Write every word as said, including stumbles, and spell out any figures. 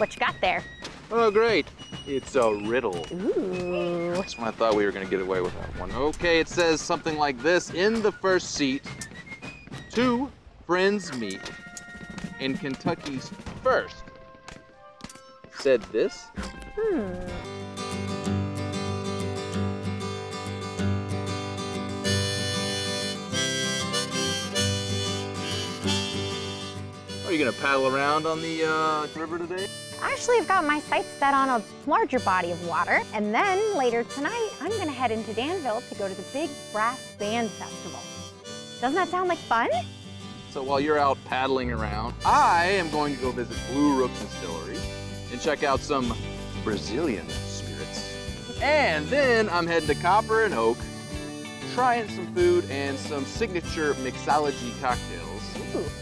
What you got there? Oh, great. It's a riddle. Ooh. That's when I thought we were going to get away with that one. Okay, it says something like this. In the first seat, two friends meet in Kentucky's first. Said this? Hmm. Are you going to paddle around on the uh, river today? Actually, I've got my sights set on a larger body of water. And then later tonight, I'm going to head into Danville to go to the Big Brass Band Festival. Doesn't that sound like fun? So while you're out paddling around, I am going to go visit Blue Rook Distillery and check out some Brazilian spirits. And then I'm heading to Copper and Oak, trying some food and some signature mixology cocktails. Ooh.